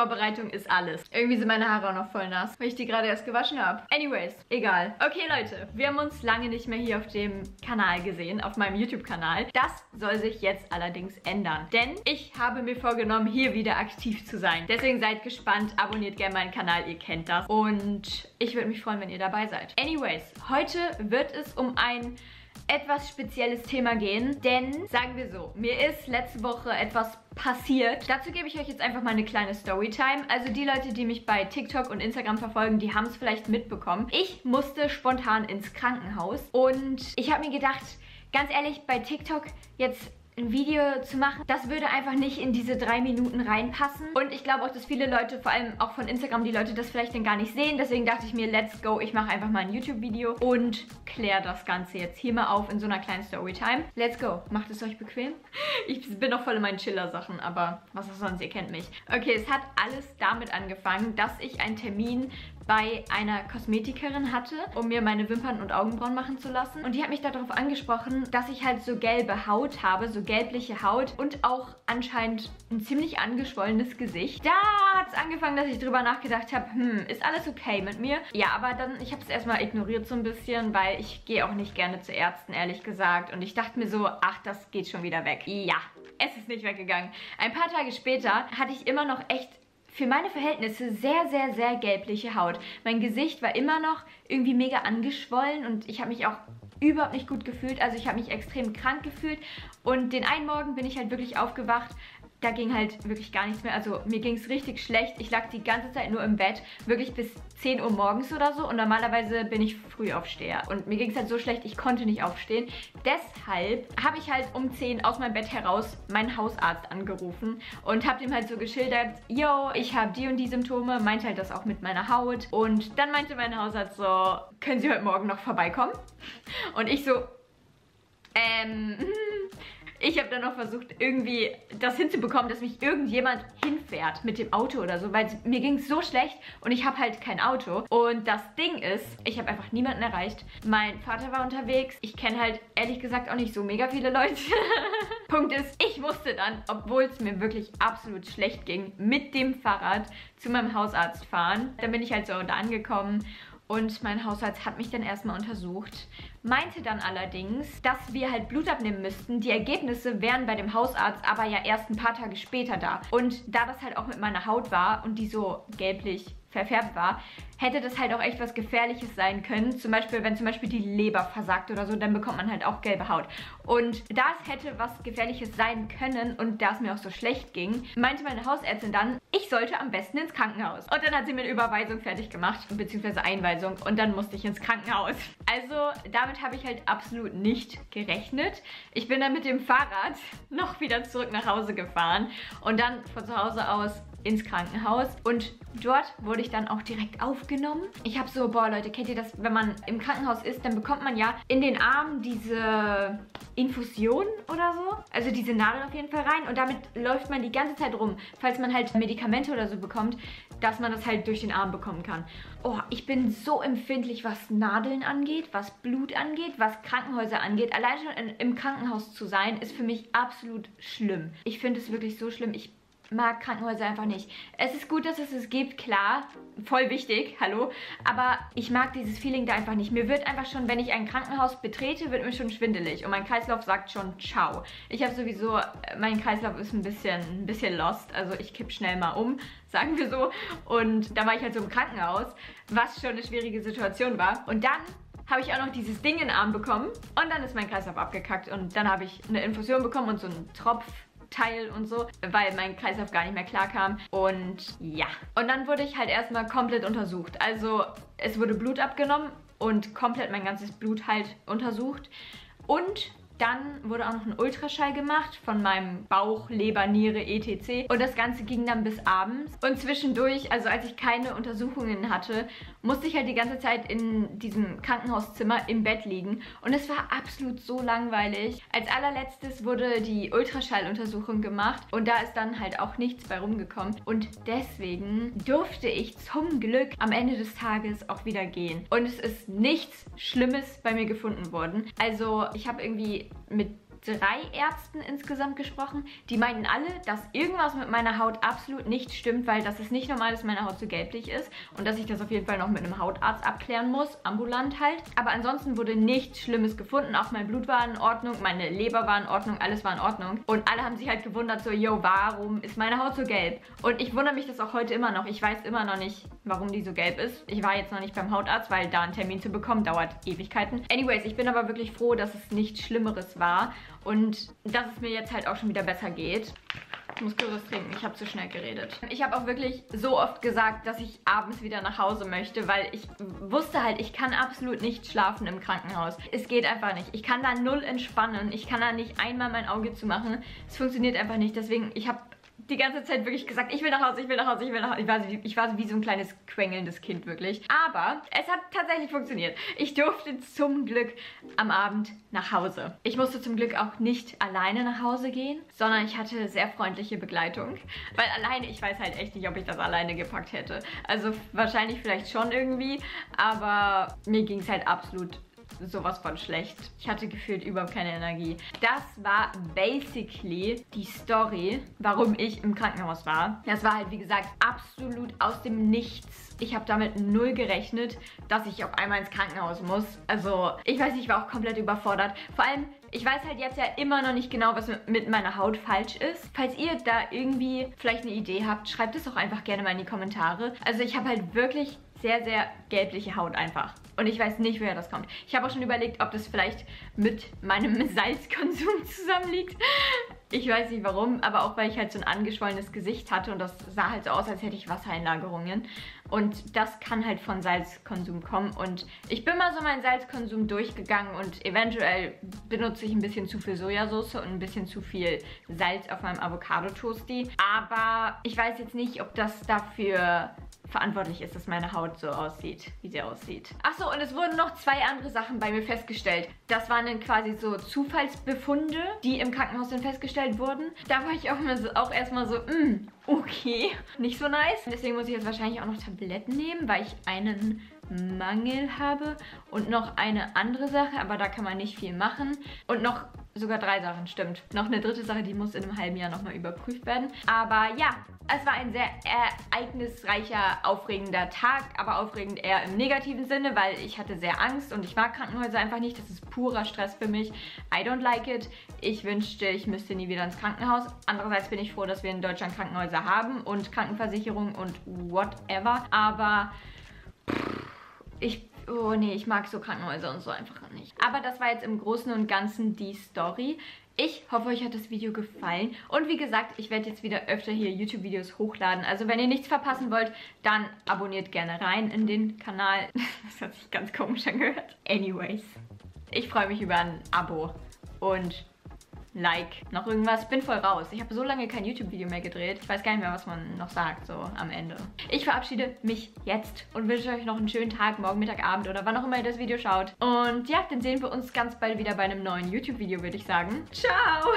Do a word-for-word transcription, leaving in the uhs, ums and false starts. Vorbereitung ist alles. Irgendwie sind meine Haare auch noch voll nass, weil ich die gerade erst gewaschen habe. Anyways, egal. Okay, Leute, wir haben uns lange nicht mehr hier auf dem Kanal gesehen, auf meinem YouTube-Kanal. Das soll sich jetzt allerdings ändern, denn ich habe mir vorgenommen, hier wieder aktiv zu sein. Deswegen seid gespannt, abonniert gerne meinen Kanal, ihr kennt das. Und ich würde mich freuen, wenn ihr dabei seid. Anyways, heute wird es um ein etwas spezielles Thema gehen, denn, sagen wir so, mir ist letzte Woche etwas passiert. Dazu gebe ich euch jetzt einfach mal eine kleine Storytime. Also die Leute, die mich bei TikTok und Instagram verfolgen, die haben es vielleicht mitbekommen. Ich musste spontan ins Krankenhaus und ich habe mir gedacht, ganz ehrlich, bei TikTok jetzt ein Video zu machen, das würde einfach nicht in diese drei Minuten reinpassen. Und ich glaube auch, dass viele Leute, vor allem auch von Instagram, die Leute das vielleicht dann gar nicht sehen. Deswegen dachte ich mir, let's go, ich mache einfach mal ein YouTube-Video und kläre das Ganze jetzt hier mal auf in so einer kleinen Storytime. Let's go. Macht es euch bequem? Ich bin noch voll in meinen Chiller-Sachen, aber was auch sonst, ihr kennt mich. Okay, es hat alles damit angefangen, dass ich einen Termin bei einer Kosmetikerin hatte, um mir meine Wimpern und Augenbrauen machen zu lassen. Und die hat mich darauf angesprochen, dass ich halt so gelbe Haut habe, so gelbliche Haut und auch anscheinend ein ziemlich angeschwollenes Gesicht. Da hat es angefangen, dass ich drüber nachgedacht habe, hm, ist alles okay mit mir? Ja, aber dann, ich habe es erstmal ignoriert so ein bisschen, weil ich gehe auch nicht gerne zu Ärzten, ehrlich gesagt. Und ich dachte mir so, ach, das geht schon wieder weg. Ja, es ist nicht weggegangen. Ein paar Tage später hatte ich immer noch echt für meine Verhältnisse sehr, sehr, sehr gelbliche Haut. Mein Gesicht war immer noch irgendwie mega angeschwollen und ich habe mich auch überhaupt nicht gut gefühlt. Also ich habe mich extrem krank gefühlt und den einen Morgen bin ich halt wirklich aufgewacht. Da ging halt wirklich gar nichts mehr. Also mir ging es richtig schlecht. Ich lag die ganze Zeit nur im Bett, wirklich bis zehn Uhr morgens oder so. Und normalerweise bin ich Frühaufsteher. Und mir ging es halt so schlecht, ich konnte nicht aufstehen. Deshalb habe ich halt um zehn aus meinem Bett heraus meinen Hausarzt angerufen und habe dem halt so geschildert, yo, ich habe die und die Symptome, meinte halt das auch mit meiner Haut. Und dann meinte mein Hausarzt so, können Sie heute Morgen noch vorbeikommen? Und ich so, ähm, ich habe dann noch versucht, irgendwie das hinzubekommen, dass mich irgendjemand hinfährt mit dem Auto oder so, weil mir ging es so schlecht und ich habe halt kein Auto. Und das Ding ist, ich habe einfach niemanden erreicht. Mein Vater war unterwegs. Ich kenne halt ehrlich gesagt auch nicht so mega viele Leute. Punkt ist, ich musste dann, obwohl es mir wirklich absolut schlecht ging, mit dem Fahrrad zu meinem Hausarzt fahren. Dann bin ich halt so da angekommen. Und mein Hausarzt hat mich dann erstmal untersucht, meinte dann allerdings, dass wir halt Blut abnehmen müssten. Die Ergebnisse wären bei dem Hausarzt aber ja erst ein paar Tage später da. Und da das halt auch mit meiner Haut war und die so gelblich verfärbt war, hätte das halt auch echt was Gefährliches sein können. Zum Beispiel, wenn zum Beispiel die Leber versagt oder so, dann bekommt man halt auch gelbe Haut. Und das hätte was Gefährliches sein können und da es mir auch so schlecht ging, meinte meine Hausärztin dann, ich sollte am besten ins Krankenhaus. Und dann hat sie mir eine Überweisung fertig gemacht, beziehungsweise Einweisung, und dann musste ich ins Krankenhaus. Also damit habe ich halt absolut nicht gerechnet. Ich bin dann mit dem Fahrrad noch wieder zurück nach Hause gefahren und dann von zu Hause aus ins Krankenhaus und dort wurde ich dann auch direkt aufgenommen. Ich habe so, boah Leute, kennt ihr das, wenn man im Krankenhaus ist, dann bekommt man ja in den Armen diese Infusion oder so, also diese Nadel auf jeden Fall rein und damit läuft man die ganze Zeit rum, falls man halt Medikamente oder so bekommt, dass man das halt durch den Arm bekommen kann. Oh, ich bin so empfindlich, was Nadeln angeht, was Blut angeht, was Krankenhäuser angeht. Allein schon in, im Krankenhaus zu sein, ist für mich absolut schlimm. Ich finde es wirklich so schlimm. Ich mag Krankenhäuser einfach nicht. Es ist gut, dass es es gibt, klar, voll wichtig, hallo, aber ich mag dieses Feeling da einfach nicht. Mir wird einfach schon, wenn ich ein Krankenhaus betrete, wird mir schon schwindelig und mein Kreislauf sagt schon ciao. Ich habe sowieso, mein Kreislauf ist ein bisschen, ein bisschen lost, also ich kipp schnell mal um, sagen wir so, und da war ich halt so im Krankenhaus, was schon eine schwierige Situation war und dann habe ich auch noch dieses Ding in den Arm bekommen und dann ist mein Kreislauf abgekackt und dann habe ich eine Infusion bekommen und so einen Tropf Teil und so, weil mein Kreislauf gar nicht mehr klar kam und ja. Und dann wurde ich halt erstmal komplett untersucht. Also es wurde Blut abgenommen und komplett mein ganzes Blut halt untersucht und dann wurde auch noch ein Ultraschall gemacht von meinem Bauch, Leber, Niere, et cetera. Und das Ganze ging dann bis abends. Und zwischendurch, also als ich keine Untersuchungen hatte, musste ich halt die ganze Zeit in diesem Krankenhauszimmer im Bett liegen. Und es war absolut so langweilig. Als allerletztes wurde die Ultraschalluntersuchung gemacht. Und da ist dann halt auch nichts bei rumgekommen. Und deswegen durfte ich zum Glück am Ende des Tages auch wieder gehen. Und es ist nichts Schlimmes bei mir gefunden worden. Also ich habe irgendwie mit drei Ärzten insgesamt gesprochen. Die meinten alle, dass irgendwas mit meiner Haut absolut nicht stimmt, weil das ist nicht normal, dass meine Haut so gelblich ist und dass ich das auf jeden Fall noch mit einem Hautarzt abklären muss, ambulant halt. Aber ansonsten wurde nichts Schlimmes gefunden. Auch mein Blut war in Ordnung, meine Leber war in Ordnung, alles war in Ordnung. Und alle haben sich halt gewundert so, yo, warum ist meine Haut so gelb? Und ich wundere mich das auch heute immer noch. Ich weiß immer noch nicht, warum die so gelb ist. Ich war jetzt noch nicht beim Hautarzt, weil da einen Termin zu bekommen dauert Ewigkeiten. Anyways, ich bin aber wirklich froh, dass es nichts Schlimmeres war und dass es mir jetzt halt auch schon wieder besser geht. Ich muss kurz was trinken, ich habe zu schnell geredet. Ich habe auch wirklich so oft gesagt, dass ich abends wieder nach Hause möchte, weil ich wusste halt, ich kann absolut nicht schlafen im Krankenhaus. Es geht einfach nicht. Ich kann da null entspannen. Ich kann da nicht einmal mein Auge zumachen. Es funktioniert einfach nicht. Deswegen, ich habe die ganze Zeit wirklich gesagt, ich will nach Hause, ich will nach Hause, ich will nach Hause. Ich war, ich war wie so ein kleines quengelndes Kind wirklich. Aber es hat tatsächlich funktioniert. Ich durfte zum Glück am Abend nach Hause. Ich musste zum Glück auch nicht alleine nach Hause gehen, sondern ich hatte sehr freundliche Begleitung. Weil alleine, ich weiß halt echt nicht, ob ich das alleine gepackt hätte. Also wahrscheinlich vielleicht schon irgendwie, aber mir ging es halt absolut sowas von schlecht. Ich hatte gefühlt überhaupt keine Energie. Das war basically die Story, warum ich im Krankenhaus war. Das war halt, wie gesagt, absolut aus dem Nichts. Ich habe damit null gerechnet, dass ich auf einmal ins Krankenhaus muss. Also, ich weiß nicht, ich war auch komplett überfordert. Vor allem, ich weiß halt jetzt ja immer noch nicht genau, was mit meiner Haut falsch ist. Falls ihr da irgendwie vielleicht eine Idee habt, schreibt es doch einfach gerne mal in die Kommentare. Also, ich habe halt wirklich sehr, sehr gelbliche Haut einfach. Und ich weiß nicht, woher das kommt. Ich habe auch schon überlegt, ob das vielleicht mit meinem Salzkonsum zusammenliegt. Ich weiß nicht warum, aber auch weil ich halt so ein angeschwollenes Gesicht hatte und das sah halt so aus, als hätte ich Wassereinlagerungen. Und das kann halt von Salzkonsum kommen. Und ich bin mal so meinen Salzkonsum durchgegangen und eventuell benutze ich ein bisschen zu viel Sojasauce und ein bisschen zu viel Salz auf meinem Avocado-Toasty. Aber ich weiß jetzt nicht, ob das dafür verantwortlich ist, dass meine Haut so aussieht, wie sie aussieht. Achso, und es wurden noch zwei andere Sachen bei mir festgestellt. Das waren dann quasi so Zufallsbefunde, die im Krankenhaus dann festgestellt wurden. Da war ich auch, so, auch erstmal so, mm, okay, nicht so nice. Deswegen muss ich jetzt wahrscheinlich auch noch Tabletten nehmen, weil ich einen Mangel habe und noch eine andere Sache, aber da kann man nicht viel machen. Und noch sogar drei Sachen, stimmt. Noch eine dritte Sache, die muss in einem halben Jahr nochmal überprüft werden. Aber ja, es war ein sehr ereignisreicher, aufregender Tag, aber aufregend eher im negativen Sinne, weil ich hatte sehr Angst und ich mag Krankenhäuser einfach nicht. Das ist purer Stress für mich. I don't like it. Ich wünschte, ich müsste nie wieder ins Krankenhaus. Andererseits bin ich froh, dass wir in Deutschland Krankenhäuser haben und Krankenversicherung und whatever. Aber ich, oh nee, ich mag so Krankenhäuser und so einfach nicht. Aber das war jetzt im Großen und Ganzen die Story. Ich hoffe, euch hat das Video gefallen. Und wie gesagt, ich werde jetzt wieder öfter hier YouTube-Videos hochladen. Also wenn ihr nichts verpassen wollt, dann abonniert gerne rein in den Kanal. Das hat sich ganz komisch angehört. Anyways, ich freue mich über ein Abo und Like. Noch irgendwas? Ich bin voll raus. Ich habe so lange kein YouTube-Video mehr gedreht. Ich weiß gar nicht mehr, was man noch sagt, so am Ende. Ich verabschiede mich jetzt und wünsche euch noch einen schönen Tag, morgen, Mittag, Abend oder wann auch immer ihr das Video schaut. Und ja, dann sehen wir uns ganz bald wieder bei einem neuen YouTube-Video, würde ich sagen. Ciao!